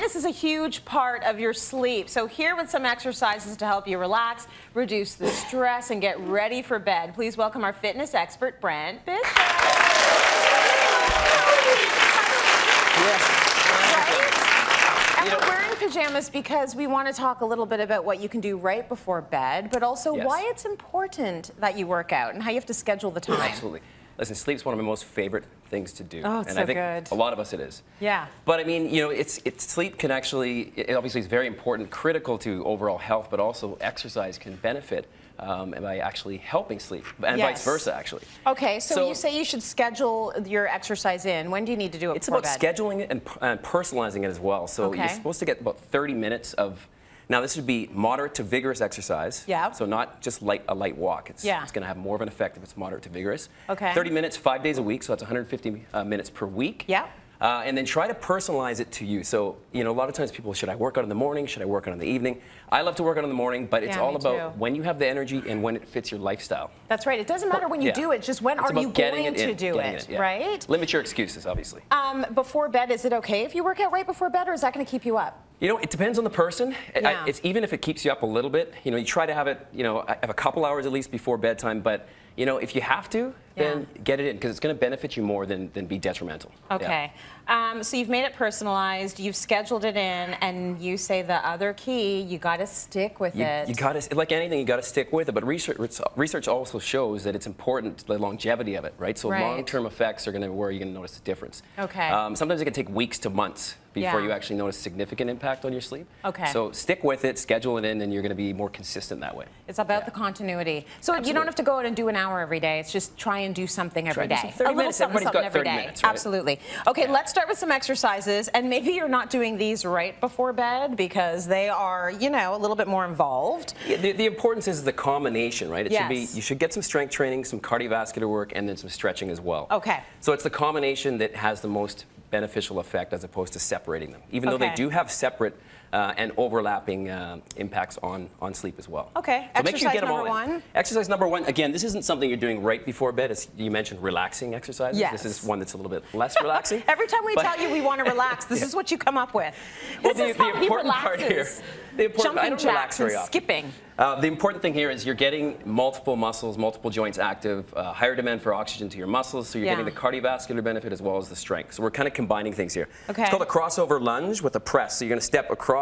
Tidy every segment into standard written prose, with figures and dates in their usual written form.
fitness is a huge part of your sleep. So here with some exercises to help you relax, reduce the stress, and get ready for bed. Please welcome our fitness expert, Brent Bishop. Yes. Pajamas because we want to talk a little bit about what you can do right before bed, but also why it's important that you work out and how you have to schedule the time. Absolutely. Listen, sleep's one of my most favorite things to do. Oh, it's so good. And I think a lot of us it is. Yeah. But I mean, you know, sleep can actually, it obviously is very important, critical to overall health, but also exercise can benefit by actually helping sleep, and vice versa, actually. Okay, so you say you should schedule your exercise in. When do you need to do it? It's about bed? Scheduling it and personalizing it as well. So you're supposed to get about 30 minutes of. Now this should be moderate to vigorous exercise. Yeah. So not just a light walk. It's going to have more of an effect if it's moderate to vigorous. Okay. 30 minutes, 5 days a week, so that's 150 minutes per week. Yeah. And then try to personalize it to you. So, you know, a lot of times people, should I work out in the morning? Should I work out in the evening? I love to work out in the morning, but it's all about when you have the energy and when it fits your lifestyle. That's right. It doesn't matter when you do it, just when are you going to do it, right? Limit your excuses, obviously. Before bed, is it okay if you work out right before bed, or is that going to keep you up? You know, it depends on the person. Yeah. It's even if it keeps you up a little bit, you know, you try to have it, you know, have a couple hours at least before bedtime, but you know, if you have to, then get it in, because it's going to benefit you more than be detrimental. Okay. Yeah. So you've made it personalized, you've scheduled it in, and you say the other key, you got to stick with it. You got to, like anything, you got to stick with it, but research also shows that it's important, the longevity of it, right? So long-term effects are going to where you're going to notice the difference. Okay. Sometimes it can take weeks to months before you actually notice significant impact on your sleep. Okay. So stick with it, schedule it in, and you're going to be more consistent that way. It's about the continuity. So you don't have to go out and do an hour every day, it's just try and do something every day. A little something every day. Absolutely. Okay, let's start with some exercises, and maybe you're not doing these right before bed because they are, you know, a little bit more involved. Yeah, the importance is the combination, right? It should be, you should get some strength training, some cardiovascular work, and then some stretching as well. Okay. So it's the combination that has the most beneficial effect as opposed to separating them, even though they do have separate and overlapping impacts on sleep as well. Okay, so exercise number one. Exercise number one, again, this isn't something you're doing right before bed. As you mentioned, relaxing exercises. Yes. This is one that's a little bit less relaxing. Every time we tell you we want to relax, this is what you come up with. Well, the important part here, jumping jacks and skipping. The important thing here is you're getting multiple muscles, multiple joints active, higher demand for oxygen to your muscles, so you're getting the cardiovascular benefit as well as the strength. So we're kind of combining things here. Okay. It's called a crossover lunge with a press. So you're going to step across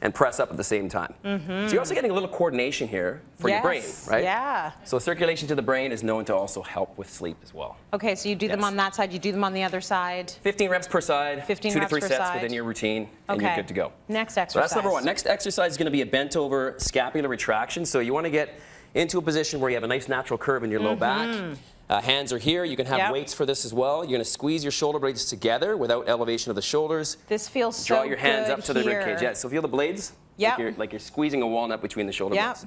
and press up at the same time. So you're also getting a little coordination here for your brain, right? Yeah. So circulation to the brain is known to also help with sleep as well. Okay, so you do them on that side, you do them on the other side. 15 reps per side, 2 to 3 sets within your routine, and you're good to go. Next exercise. So that's number one. Next exercise is going to be a bent over scapular retraction. So you want to get into a position where you have a nice natural curve in your low back. Hands are here. You can have weights for this as well. You're going to squeeze your shoulder blades together without elevation of the shoulders. This feels so good. Draw your hands up to the ribcage. Yeah, so feel the blades. Yeah. Like you're squeezing a walnut between the shoulder blades.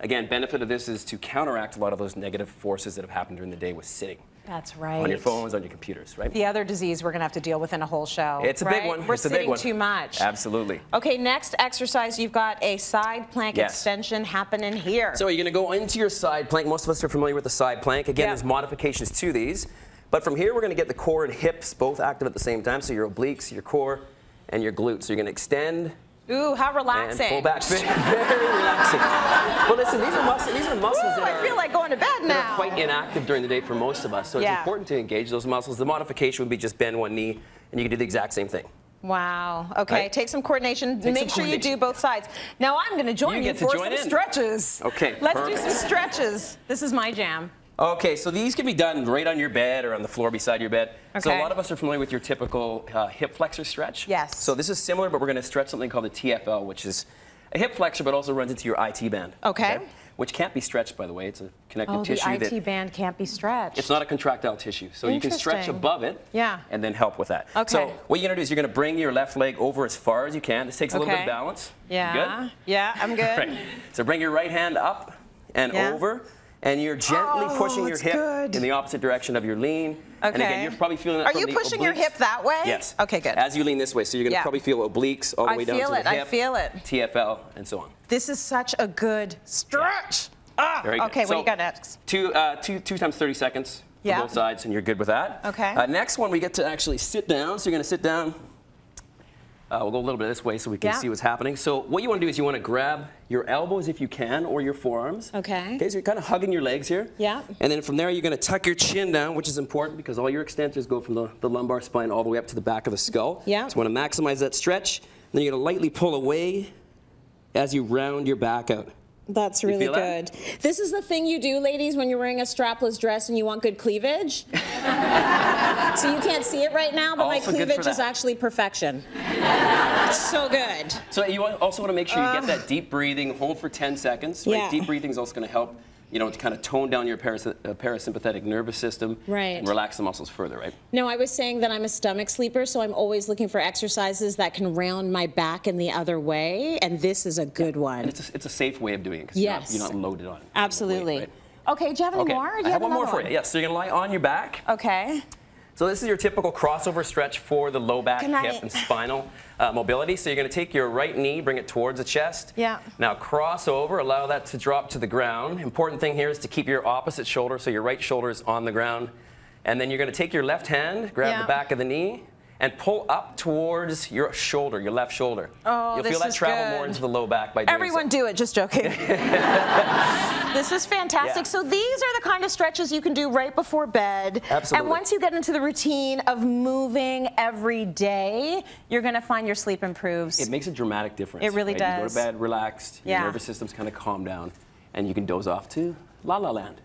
Again, benefit of this is to counteract a lot of those negative forces that have happened during the day with sitting. That's right. On your phones, on your computers, right? The other disease we're going to have to deal with in a whole show. It's a big one. We're sitting too much. Absolutely. Okay, next exercise, you've got a side plank extension happening here. So you're going to go into your side plank. Most of us are familiar with the side plank. Again, there's modifications to these. But from here, we're going to get the core and hips both active at the same time. So your obliques, your core, and your glutes. So you're going to extend. Ooh, how relaxing. And pull back. Very, very relaxing. Well, listen, these are muscles that are, I feel like going to bed now, quite inactive during the day for most of us. So it's important to engage those muscles. The modification would be just bend one knee, and you can do the exact same thing. Wow. Okay, take some coordination. Make sure you do both sides. Now I'm going to join you for some stretches. Okay, Let's do some stretches. This is my jam. Okay, so these can be done right on your bed or on the floor beside your bed. Okay. So a lot of us are familiar with your typical hip flexor stretch. Yes. So this is similar, but we're going to stretch something called the TFL, which is a hip flexor, but also runs into your IT band. Okay. Which can't be stretched, by the way. It's a connective tissue. Oh, the IT band can't be stretched. It's not a contractile tissue. So you can stretch above it and then help with that. Okay. So what you're going to do is you're going to bring your left leg over as far as you can. This takes a little bit of balance. Yeah. You good? Yeah, I'm good. Right. So bring your right hand up and over. And you're gently pushing your hip in the opposite direction of your lean. Okay. And again, you're probably feeling it from the obliques. Are you pushing your hip that way? Yes. Okay, good. As you lean this way, so you're going to probably feel obliques all the way down to the hip. I feel it. TFL and so on. This is such a good stretch. Ah. Very good. Okay, so what do you got next? Two times 30 seconds on both sides, and you're good with that. Okay. Next one, we get to actually sit down. So you're going to sit down. We'll go a little bit this way so we can see what's happening. So what you want to do is you want to grab your elbows if you can, or your forearms. Okay. Okay, so you're kind of hugging your legs here. Yeah. And then from there, you're going to tuck your chin down, which is important because all your extensors go from the lumbar spine all the way up to the back of the skull. Yeah. So you want to maximize that stretch. Then you're going to lightly pull away as you round your back out. That's really good. That? This is the thing you do, ladies, when you're wearing a strapless dress and you want good cleavage. So you can't see it right now, but also my cleavage is actually perfection. It's so good. So you also want to make sure you get that deep breathing. Hold for 10 seconds. Right? Yeah. Deep breathing is also going to help, you know, to kind of tone down your parasympathetic nervous system and relax the muscles further, right? No, I was saying that I'm a stomach sleeper, so I'm always looking for exercises that can round my back in the other way, and this is a good one. And it's a safe way of doing it because you're not loaded on it. Absolutely. Weight, right? Okay, do you have any more? I have one more for you. Yes, so you're going to lie on your back. Okay. So this is your typical crossover stretch for the low back, hip, and spinal mobility. So you're going to take your right knee, bring it towards the chest. Yeah. Now cross over, allow that to drop to the ground. Important thing here is to keep your opposite shoulder, so your right shoulder is on the ground. And then you're going to take your left hand, grab the back of the knee, and pull up towards your shoulder, your left shoulder. Oh, you'll feel that travel more into the low back by doing so. Everyone do it, just joking. This is fantastic. Yeah. So these are the kind of stretches you can do right before bed. Absolutely. And once you get into the routine of moving every day, you're going to find your sleep improves. It makes a dramatic difference. It really does. You go to bed relaxed, your nervous system's kind of calmed down, and you can doze off to La La Land.